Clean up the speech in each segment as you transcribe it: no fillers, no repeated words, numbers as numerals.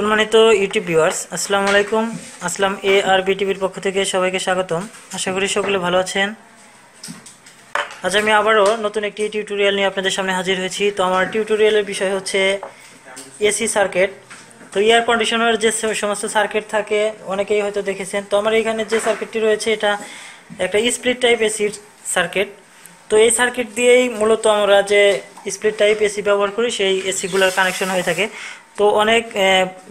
সম্মানিত YouTube viewers, আসসালামু আলাইকুম। আসলাম ARB টিভির পক্ষ থেকে সবাইকে স্বাগতম। আশা করি সকলে ভালো আছেন। আজ আমি আবারও নতুন একটি টিউটোরিয়াল নিয়ে আপনাদের সামনে হাজির হয়েছি। তো আমার টিউটোরিয়ালের বিষয় হচ্ছে এসি সার্কিট। তো এয়ার কন্ডিশনার যে সমস্ত সার্কিট থাকে অনেকেই হয়তো দেখেছেন। তো আমার এখানে যে সার্কিটটি রয়েছে এটা একটা স্প্লিট টাইপ এসি সার্কিট। তো এই সার্কিট দিয়েই মূলত আমরা যে স্প্লিট টাইপ এসি ব্যবহার করি সেই এসিগুলোর কানেকশন হয়ে থাকে। তো অনেক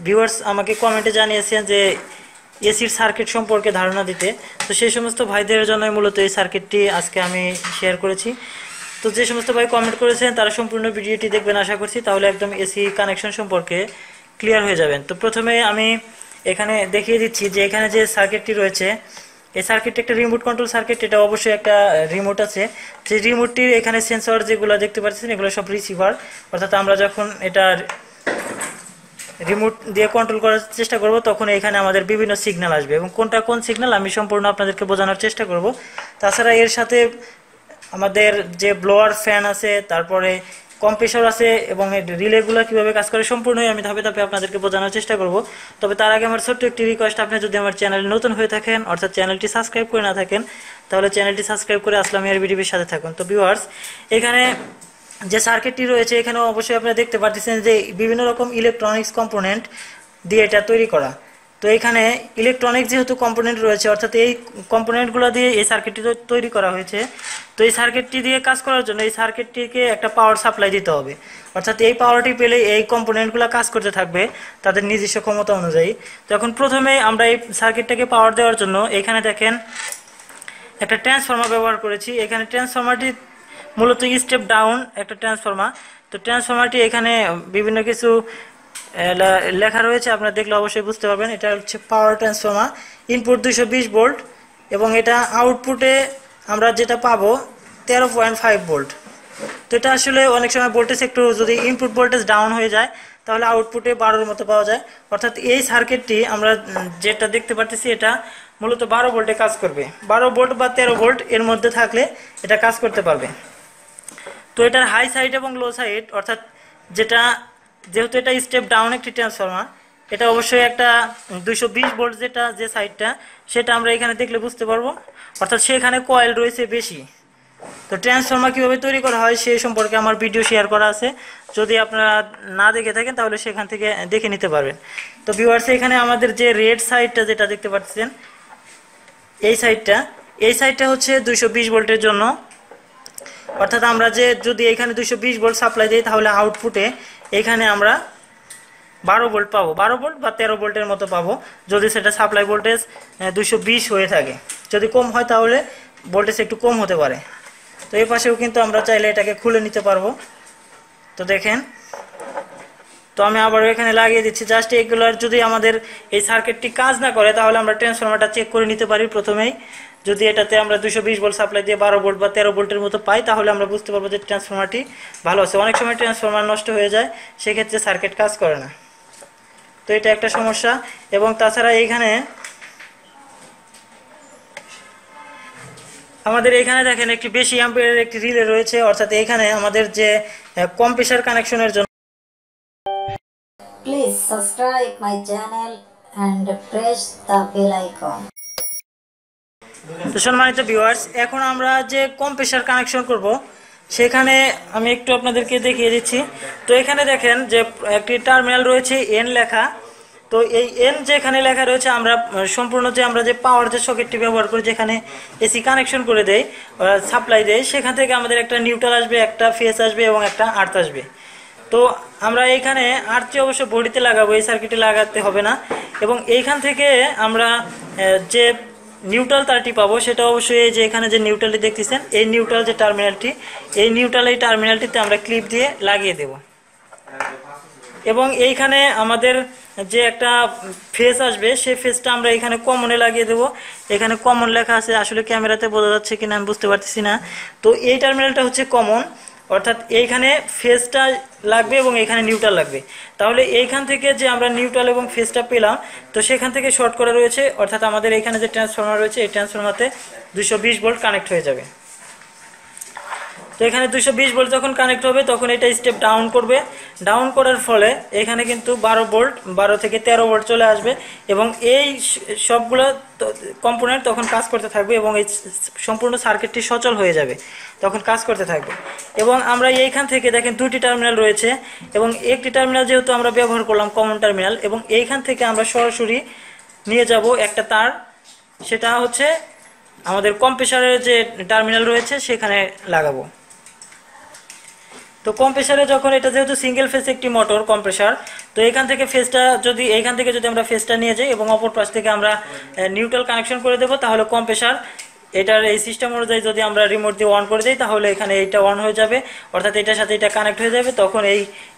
ভিউয়ার্স আমাকে কমেন্টে জানিয়েছেন যে এসির সার্কিট সম্পর্কে ধারণা দিতে। তো সেই সমস্ত ভাইদের জন্য মূলত এই সার্কিটটি আজকে আমি শেয়ার করেছি। তো যে সমস্ত ভাই কমেন্ট করেছেন তারা সম্পূর্ণ ভিডিওটি দেখবেন, আশা করছি তাহলে একদম এসি কানেকশন সম্পর্কে ক্লিয়ার হয়ে যাবেন। তো প্রথমে আমি এখানে দেখিয়ে দিচ্ছি যে এখানে যে সার্কিটটি রয়েছে এই সার্কিটটা একটা রিমোট কন্ট্রোল সার্কিট। এটা অবশ্যই একটা রিমোট আছে। সেই রিমোটটির এখানে সেন্সর যেগুলো দেখতে পাচ্ছেন এগুলো সব রিসিভার, অর্থাৎ আমরা যখন এটা রিমোট দিয়ে কন্ট্রোল করার চেষ্টা করব তখন এখানে আমাদের বিভিন্ন সিগন্যাল আসবে এবং কোনটা কোন সিগন্যাল আমি সম্পূর্ণ আপনাদেরকে বোঝানোর চেষ্টা করব। তাছাড়া এর সাথে আমাদের যে ব্লোয়ার ফ্যান আছে, তারপরে কম্প্রেসর আছে এবং রিলেগুলো কীভাবে কাজ করে সম্পূর্ণই আমি ধাপে ধাপে আপনাদেরকে বোঝানোর চেষ্টা করব। তবে তার আগে আমার ছোট্ট একটি রিকোয়েস্ট, আপনি যদি আমার চ্যানেলে নতুন হয়ে থাকেন অর্থাৎ চ্যানেলটি সাবস্ক্রাইব করে না থাকেন তাহলে চ্যানেলটি সাবস্ক্রাইব করে আসলাম ARB টিভির সাথে থাকুন। তো ভিউয়ার্স, এখানে যে সার্কিটটি রয়েছে এখানেও অবশ্যই আপনারা দেখতে পাচ্ছেন যে বিভিন্ন রকম ইলেকট্রনিক্স কম্পোনেন্ট দিয়ে এটা তৈরি করা। তো এখানে ইলেকট্রনিক্স যেহেতু কম্পোনেন্ট রয়েছে অর্থাৎ এই কম্পোনেন্টগুলো দিয়ে এই সার্কিটটি তৈরি করা হয়েছে। তো এই সার্কিটটি দিয়ে কাজ করার জন্য এই সার্কিটটিকে একটা পাওয়ার সাপ্লাই দিতে হবে, অর্থাৎ এই পাওয়ারটি পেলে এই কম্পোনেন্টগুলো কাজ করতে থাকবে তাদের নিজস্ব ক্ষমতা অনুযায়ী। তো এখন প্রথমে আমরা এই সার্কিটটাকে পাওয়ার দেওয়ার জন্য এখানে দেখেন একটা ট্রান্সফরমার ব্যবহার করেছি। এখানে ট্রান্সফরমারটি মূলত স্টেপ ডাউন একটা ট্রান্সফরমার। তো ট্রান্সফরমারটি এখানে বিভিন্ন কিছু লেখা রয়েছে, আপনারা দেখলে অবশ্যই বুঝতে পারবেন। এটা হচ্ছে পাওয়ার ট্রান্সফরমার, ইনপুট 220 ভোল্ট এবং এটা আউটপুটে আমরা যেটা পাবো 13.5 ভোল্ট। তো এটা আসলে অনেক সময় ভোল্টেজ একটু যদি ইনপুট ভোল্টেজ ডাউন হয়ে যায় তাহলে আউটপুটে 12-র মতো পাওয়া যায়। অর্থাৎ এই সার্কিটটি আমরা যেটা দেখতে পাচ্ছি এটা মূলত 12 ভোল্টে কাজ করবে। 12 ভোল্ট বা 13 ভোল্ট এর মধ্যে থাকলে এটা কাজ করতে পারবে। তো এটার হাই সাইড এবং লো সাইড, অর্থাৎ যেহেতু এটা স্টেপ ডাউন একটি ট্রান্সফরমার, এটা অবশ্যই একটা 220 ভোল্ট যে সাইডটা সেটা আমরা এখানে দেখলে বুঝতে পারবো, অর্থাৎ সেখানে কয়েল রয়েছে বেশি। তো ট্রান্সফরমার কীভাবে তৈরি করা হয় সেই সম্পর্কে আমার ভিডিও শেয়ার করা আছে, যদি আপনারা না দেখে থাকেন তাহলে সেখান থেকে দেখে নিতে পারবেন। তো ভিউয়ার্স, এখানে আমাদের যে রেড সাইডটা যেটা দেখতে পাচ্ছেন এই সাইডটা হচ্ছে 220 ভোল্টের জন্য, অর্থাৎ আমরা যদি এখানে 220 ভোল্ট সাপ্লাই দিই তাহলে আউটপুটে এখানে আমরা 12 ভোল্ট পাবো, 12 ভোল্ট বা 13 ভোল্টের মতো পাবো যদি সেটা সাপ্লাই ভোল্টেজ 220 হয়ে থাকে। যদি কম হয় তাহলে ভোল্টেজ একটু কম হতে পারে। তো এই পাশেও কিন্তু আমরা চাইলে এটাকে খুলে নিতে পারবো। তো দেখেন, তো আমি আবারও এখানে লাগিয়ে দিচ্ছি। জাস্ট এগুলোর যদি আমাদের এই সার্কিটটি কাজ না করে তাহলে আমরা ট্রান্সফরমারটা চেক করে নিতে পারি প্রথমেই। যদি এটাতে আমরা 220 ভোল্ট সাপ্লাই দিয়ে 12 ভোল্ট বা 13 ভোল্টের মতো পাই তাহলে আমরা বুঝতে পারবো যে ট্রান্সফরমারটি ভালো আছে। অনেক সময় ট্রান্সফরমার নষ্ট হয়ে যায়, সেক্ষেত্রে সার্কিট কাজ করে না। তো এটা একটা সমস্যা। এবং তাছাড়া এইখানে আমাদের এখানে দেখেন একটি বেশি অ্যাম্পিয়ারের একটি রিলে রয়েছে, অর্থাৎ এখানে আমাদের যে কম্প্রেসর কানেকশনের জন্য please subscribe my channel and press the bell icon. তো সম্মানিত ভিউয়ার্স, এখন আমরা যে কম্প্রেসর কানেকশন করব সেখানে আমি একটু আপনাদেরকে দেখিয়ে দিচ্ছি। তো এখানে দেখেন যে একটি টার্মিনাল রয়েছে এন লেখা। তো এই এন যেখানে লেখা রয়েছে আমরা সম্পূর্ণ আমরা যে পাওয়ার যে সকেটটি ব্যবহার করি যেখানে এসি কানেকশন করে দেয় সাপ্লাই দেয় সেখান থেকে আমাদের একটা নিউট্রাল আসবে, একটা ফেস আসবে এবং একটা আর্থ আসবে। তো আমরা এইখানে আর্থটি অবশ্য বডিতে লাগাবো, এই সার্কিটে লাগাতে হবে না। এবং এইখান থেকে আমরা যে নিউট্রাল তারটি পাবো সেটা অবশ্যই এই যে এখানে যে নিউট্রালটি দেখতেছেন এই নিউট্রাল যে টার্মিনালটি এই টার্মিনালটিতে আমরা ক্লিপ দিয়ে লাগিয়ে দেব। এবং এইখানে আমাদের যে একটা ফেস আসবে সেই ফেসটা আমরা এখানে কমনে লাগিয়ে দেব। এখানে কমন লেখা আছে, আসলে ক্যামেরাতে বোঝা যাচ্ছে কিনা আমি বুঝতে পারতেছি না। তো এই টার্মিনালটা হচ্ছে কমন, অর্থাৎ এইখানে ফেসটা লাগবে এবং এখানে নিউট্রাল লাগবে। তাহলে এইখান থেকে যে আমরা নিউট্রাল এবং ফেসটা পেলাম, তো সেখান থেকে শর্ট করা রয়েছে, অর্থাৎ আমাদের এখানে যে ট্রান্সফরমার রয়েছে এই ট্রান্সফরমারতে 220 ভোল্ট কানেক্ট হয়ে যাবে। তো এখানে 220 ভোল্ট যখন কানেক্ট হবে তখন এটা স্টেপ ডাউন করবে। ডাউন করার ফলে এখানে কিন্তু 12 থেকে 13 ভোল্ট চলে আসবে এবং এই সবগুলো কম্পোনেন্ট তখন কাজ করতে থাকবে এবং এই সম্পূর্ণ সার্কিটটি সচল হয়ে যাবে, তখন কাজ করতে থাকবে। এবং আমরা এইখান থেকে দেখেন দুটি টার্মিনাল রয়েছে এবং একটি টার্মিনাল যেহেতু আমরা ব্যবহার করলাম কমন টার্মিনাল, এবং এইখান থেকে আমরা সরাসরি নিয়ে যাব একটা তার, সেটা হচ্ছে আমাদের কম্প্রেসারের যে টার্মিনাল রয়েছে সেখানে লাগাবো। তো কম্প্রেসারে যখন, এটা যেহেতু সিঙ্গেল ফেজ একটি মোটর কম্প্রেসার, তো এখান থেকে ফেজটা যদি আমরা ফেজটা নিয়ে যাই এবং অপর পাশ থেকে আমরা নিউট্রাল কানেকশন করে দেবো, তাহলে কম্প্রেসার এটার এই সিস্টেম অনুযায়ী যদি আমরা রিমোট দিয়ে অন করে দিই তাহলে এখানে এইটা অন হয়ে যাবে, অর্থাৎ এটার সাথে এটা কানেক্ট হয়ে যাবে। তখন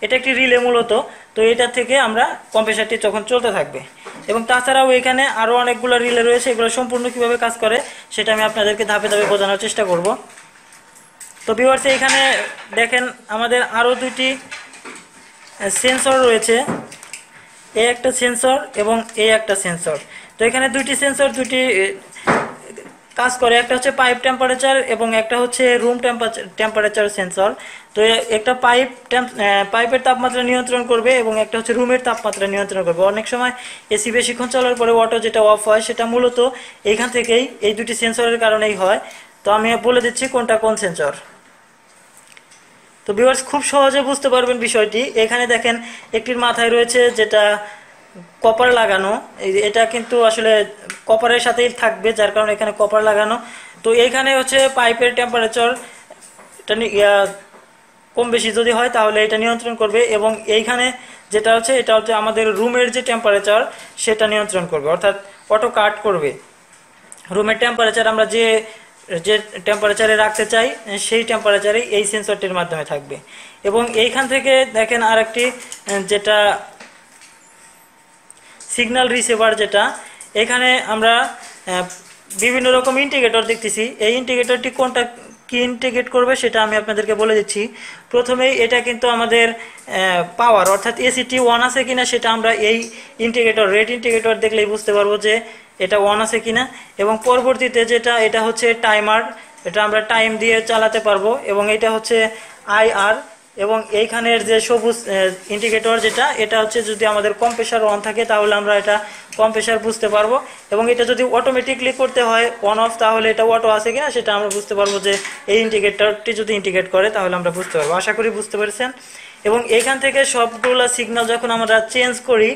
এটা একটি রিলে মূলত, তো এটা থেকে আমরা কম্প্রেসারটি যখন চলতে থাকবে। এবং তাছাড়াও এখানে আরও অনেকগুলো রিলে রয়েছে, এগুলো সম্পূর্ণ কীভাবে কাজ করে সেটা আমি আপনাদেরকে ধাপে ধাপে বোঝানোর চেষ্টা করব। তো ভিউয়ার্স, এখানে দেখেন আমাদের আরও দুটি সেন্সর রয়েছে, এই একটা সেন্সর এবং এই একটা সেন্সর। তো এখানে দুটি সেন্সর দুটি কাজ করে, একটা হচ্ছে পাইপ টেম্পারেচার এবং একটা হচ্ছে রুম টেম্পারেচার সেন্সর। তো একটা পাইপের তাপমাত্রা নিয়ন্ত্রণ করবে এবং একটা হচ্ছে রুমের তাপমাত্রা নিয়ন্ত্রণ করবে। অনেক সময় এসি বেশিক্ষণ চলার পরে অটো যেটা অফ হয় সেটা মূলত এইখান থেকেই, এই দুটি সেন্সরের কারণেই হয়। তো আমি বলে দিচ্ছি কোনটা কোন সেন্সর। তো ভিউয়ার্স, খুব সহজে বুঝতে পারবেন বিষয়টি। এখানে দেখেন একটির মাথায় রয়েছে যেটা কপার লাগানো, এটা কিন্তু আসলে কপারের সাথেই থাকবে, যার কারণে এখানে কপার লাগানো। তো এইখানে হচ্ছে পাইপের টেম্পারেচারটা কম বেশি যদি হয় তাহলে এটা নিয়ন্ত্রণ করবে, এবং এইখানে যেটা হচ্ছে এটা হচ্ছে আমাদের রুমের যে টেম্পারেচার সেটা নিয়ন্ত্রণ করবে, অর্থাৎ অটো কাট করবে। রুমের টেম্পারেচার আমরা যে টেম্পারেচারে রাখতে চাই সেই টেম্পারেচারেই এই সেন্সরটির মাধ্যমে থাকবে। এবং এইখান থেকে দেখেন আরেকটি যেটা সিগন্যাল রিসিভার, যেটা এখানে আমরা বিভিন্ন রকম ইন্ডিকেটর দেখতেছি, এই ইন্ডিকেটরটি কোনটা কী ইন্ডিকেট করবে সেটা আমি আপনাদেরকে বলে দিচ্ছি। প্রথমেই এটা কিন্তু আমাদের পাওয়ার, অর্থাৎ এসিটি ওয়ান আছে কিনা সেটা আমরা এই ইন্ডিকেটর রেড ইন্ডিকেটর দেখলেই বুঝতে পারবো যে এটা ওয়ান আছে কিনা। এবং পরবর্তীতে যেটা, এটা হচ্ছে টাইমার, এটা আমরা টাইম দিয়ে চালাতে পারবো। এবং এটা হচ্ছে আইআর, এবং এইখানের যে সবুজ ইন্ডিকেটর যেটা, এটা হচ্ছে যদি আমাদের কম্প্রেসার অন থাকে তাহলে আমরা এটা কম্প্রেসার বুঝতে পারবো, এবং এটা যদি অটোমেটিকলি করতে হয় অন অফ তাহলে এটা অটো আছে কিনা সেটা আমরা বুঝতে পারবো, যে এই ইন্ডিকেটরটি যদি ইন্ডিকেট করে তাহলে আমরা বুঝতে পারবো। আশা করি বুঝতে পেরেছেন। এবং এইখান থেকে সবগুলো সিগন্যাল যখন আমরা চেঞ্জ করি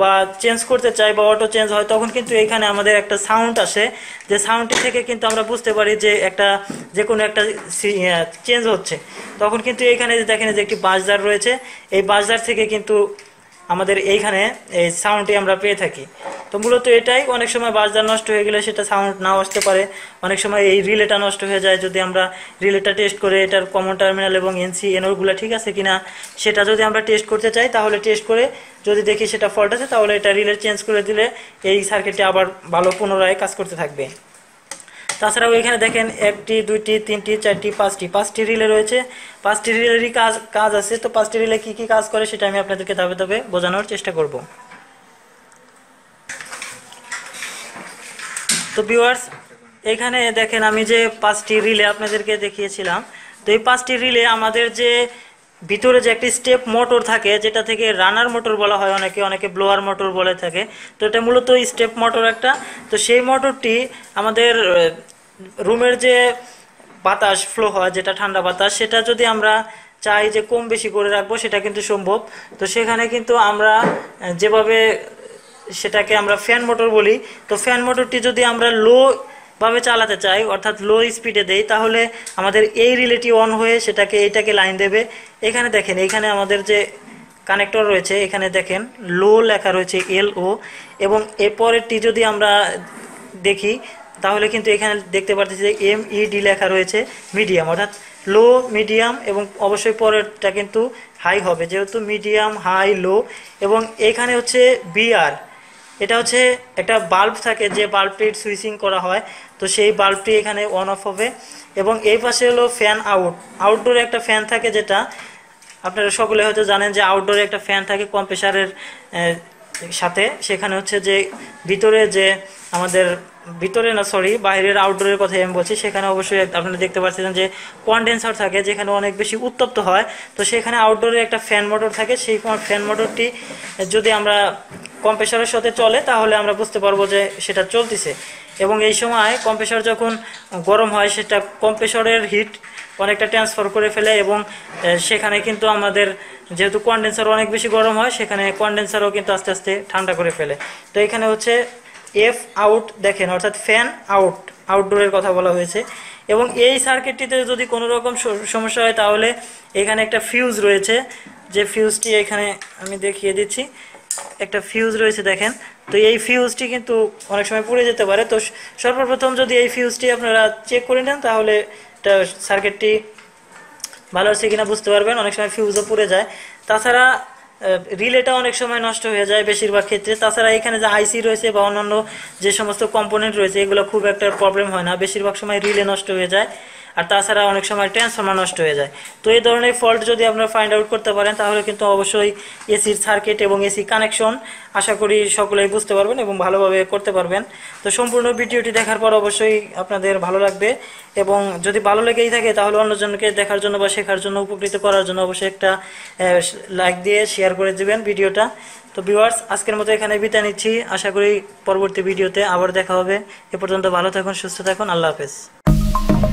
বা চেঞ্জ করতে চাই বা অটো চেঞ্জ হয় তখন কিন্তু এইখানে আমাদের একটা সাউন্ড আসে, যে সাউন্ডটি থেকে কিন্তু আমরা বুঝতে পারি যে যে কোনো একটা চেঞ্জ হচ্ছে। তখন কিন্তু এইখানে দেখেন যে একটি বাজদার রয়েছে, এই বাজদার থেকে কিন্তু আমাদের এইখানে এই সাউন্ডটি আমরা পেয়ে থাকি। তো মূলত এটাই, অনেক সময় বাজদার নষ্ট হয়ে গেলে সেটা সাউন্ড নাও আসতে পারে, অনেক সময় এই রিলেটা নষ্ট হয়ে যায়। যদি আমরা রিলেটা টেস্ট করে এটার কমন টার্মিনাল এবং এনসিএনওগুলো ঠিক আছে কিনা সেটা যদি আমরা টেস্ট করতে চাই, তাহলে টেস্ট করে যদি দেখি সেটা ফল্ট আছে তাহলে এটা রিলে চেঞ্জ করে দিলে এই সার্কিটটি আবার ভালো পুনরায় কাজ করতে থাকবে। তাছাড়াও এখানে দেখেন 1টি 2টি 3টি 4টি 5টি রিলে রয়েছে, 5টি রিলেরই কাজ আছে। তো 5টি রিলে কী কী কাজ করে সেটা আমি আপনাদেরকে ধাপে ধাপে বোঝানোর চেষ্টা করব। তো ভিউয়ার্স, এখানে দেখেন আমি যে 5টি রিলে আপনাদেরকে দেখিয়েছিলাম, তো এই 5টি রিলে আমাদের যে ভিতরে যে একটি স্টেপ মোটর থাকে, যেটা থেকে রানার মোটর বলা হয়, অনেকে ব্লোয়ার মোটর বলে থাকে, তো এটা মূলত স্টেপ মোটর একটা। তো সেই মোটরটি আমাদের রুমের যে বাতাস ফ্লো হয়, যেটা ঠান্ডা বাতাস, সেটা যদি আমরা চাই যে কম বেশি করে রাখবো সেটা কিন্তু সম্ভব। তো সেখানে কিন্তু আমরা যেভাবে, সেটাকে আমরা ফ্যান মোটর বলি, তো ফ্যান মোটরটি যদি আমরা লোভাবে চালাতে চাই, অর্থাৎ লো স্পিডে দেই, তাহলে আমাদের এই রিলেটি অন হয়ে সেটাকে এইটাকে লাইন দেবে। এখানে দেখেন, এখানে আমাদের যে কানেক্টর রয়েছে এখানে দেখেন লো লেখা রয়েছে LO, এবং এরপরেরটি যদি আমরা দেখি তাহলে কিন্তু এখানে দেখতে পাচ্ছি যে MED লেখা রয়েছে, মিডিয়াম, অর্থাৎ লো মিডিয়াম, এবং অবশ্যই পরেরটা কিন্তু হাই হবে যেহেতু মিডিয়াম হাই লো। এবং এখানে হচ্ছে BR, এটা হচ্ছে একটা বাল্ব থাকে যে বাল্বটির সুইচিং করা হয়, তো সেই বাল্বটি এখানে অন অফ হবে। এবং এই পাশে হলো ফ্যান আউটডোরে একটা ফ্যান থাকে, যেটা আপনারা সকলে হয়তো জানেন যে আউটডোরে একটা ফ্যান থাকে কম্প্রেসারের সাথে, সেখানে হচ্ছে যে ভিতরে যে আমাদের ভিতরে না সরি বাইরের আউটডোরের কথাই আমি বলছি, সেখানে অবশ্যই আপনারা দেখতে পাচ্ছেন যে কনডেন্সার থাকে যেখানে অনেক বেশি উত্তপ্ত হয়, তো সেখানে আউটডোরে একটা ফ্যান মোটর থাকে। সেই ফ্যান মোটরটি যদি আমরা কম্প্রেসারের সাথে চলে তাহলে আমরা বুঝতে পারবো যে সেটা চলতেছে, এবং এই সময় কম্প্রেসার যখন গরম হয় সেটা কম্প্রেসারের হিট অনেকটা ট্রান্সফার করে ফেলে, এবং সেখানে কিন্তু আমাদের যেহেতু কনডেন্সার অনেক বেশি গরম হয় সেখানে কনডেন্সারও কিন্তু আস্তে আস্তে ঠান্ডা করে ফেলে। তো এখানে হচ্ছে এফ আউট দেখেন, অর্থাৎ ফ্যান আউট, আউটডোরের কথা বলা হয়েছে। এবং এই সার্কিটটিতে যদি কোনো রকম সমস্যা হয় তাহলে এখানে একটা ফিউজ রয়েছে, যে ফিউজটি এখানে আমি দেখিয়ে দিচ্ছি, একটা ফিউজ রয়েছে দেখেন। তো এই ফিউজটি কিন্তু অনেক সময় পুড়ে যেতে পারে, তো সর্বপ্রথম যদি এই ফিউজটি আপনারা চেক করে নেন তাহলে এটা সার্কিটটি ভালো আছে কিনা বুঝতে পারবেন। অনেক সময় ফিউজও পুড়ে যায়, তাছাড়া রিলেটা অনেক সময় নষ্ট হয়ে যায় বেশিরভাগ ক্ষেত্রে। তাছাড়া এখানে যে আইসি রয়েছে বা অন্যান্য যে সমস্ত কম্পোনেন্ট রয়েছে এগুলো খুব একটা প্রবলেম হয় না, বেশিরভাগ সময় রিলে নষ্ট হয়ে যায়, আর তাছাড়া অনেক সময় ট্রান্সফরমার নষ্ট হয়ে যায়। তো এই ধরনের ফল্ট যদি আপনারা ফাইন্ড আউট করতে পারেন তাহলে কিন্তু অবশ্যই এসির সার্কিট এবং এসি কানেকশন আশা করি সকলেই বুঝতে পারবেন এবং ভালোভাবে করতে পারবেন। তো সম্পূর্ণ ভিডিওটি দেখার পর অবশ্যই আপনাদের ভালো লাগবে, এবং যদি ভালো লেগেই থাকে তাহলে অন্যজনকে দেখার জন্য বা শেখার জন্য উপকৃত করার জন্য অবশ্যই একটা লাইক দিয়ে শেয়ার করে দেবেন ভিডিওটা। তো ভিউয়ার্স, আজকের মতো এখানে বিদায় নিচ্ছি, আশা করি পরবর্তী ভিডিওতে আবার দেখা হবে। এ পর্যন্ত ভালো থাকুন, সুস্থ থাকুন, আল্লাহ হাফেজ।